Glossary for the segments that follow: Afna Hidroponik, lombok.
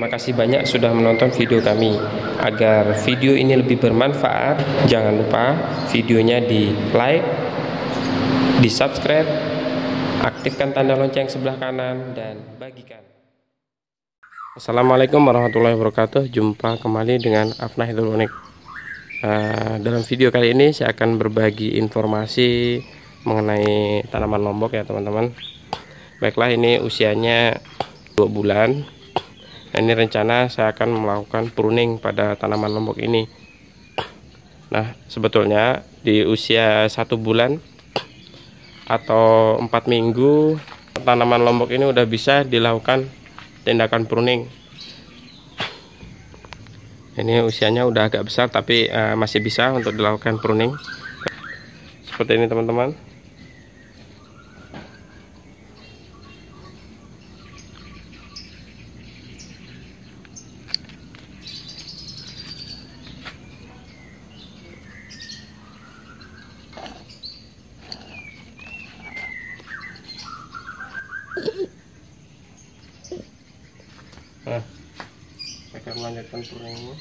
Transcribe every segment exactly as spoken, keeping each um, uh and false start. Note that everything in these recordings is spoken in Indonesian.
Terima kasih banyak sudah menonton video kami. Agar video ini lebih bermanfaat, jangan lupa videonya di like, di subscribe, aktifkan tanda lonceng sebelah kanan, dan bagikan. Assalamualaikum warahmatullahi wabarakatuh. Jumpa kembali dengan Afna Hidroponik. uh, Dalam video kali ini saya akan berbagi informasi mengenai tanaman lombok ya teman-teman. Baiklah, ini usianya dua bulan. Nah, ini rencana saya akan melakukan pruning pada tanaman lombok ini. Nah, sebetulnya di usia satu bulan atau empat minggu tanaman lombok ini udah bisa dilakukan tindakan pruning. Ini usianya udah agak besar tapi uh, masih bisa untuk dilakukan pruning. Seperti ini teman-teman. Nah, saya akan melanjutkan purningnya.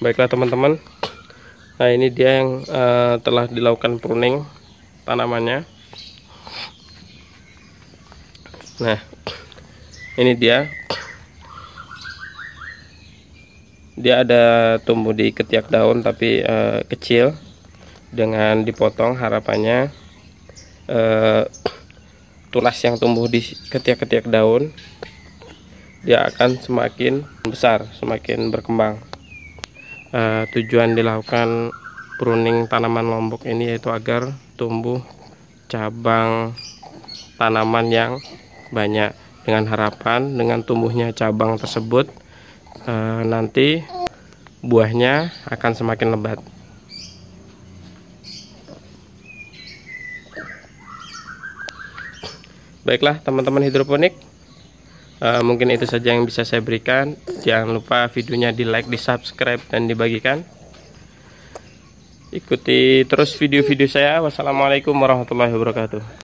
Baiklah teman-teman. Nah, ini dia yang uh, telah dilakukan pruning tanamannya. Nah, ini dia. Dia ada tumbuh di ketiak daun tapi uh, kecil. Dengan dipotong harapannya uh, tunas yang tumbuh di ketiak-ketiak daun dia akan semakin besar, semakin berkembang. Uh, tujuan dilakukan pruning tanaman lombok ini yaitu agar tumbuh cabang tanaman yang banyak, dengan harapan dengan tumbuhnya cabang tersebut uh, nanti buahnya akan semakin lebat. Baiklah teman-teman hidroponik, Uh, mungkin itu saja yang bisa saya berikan. Jangan lupa videonya di like, di subscribe, dan dibagikan. Ikuti terus video-video saya. Wassalamualaikum warahmatullahi wabarakatuh.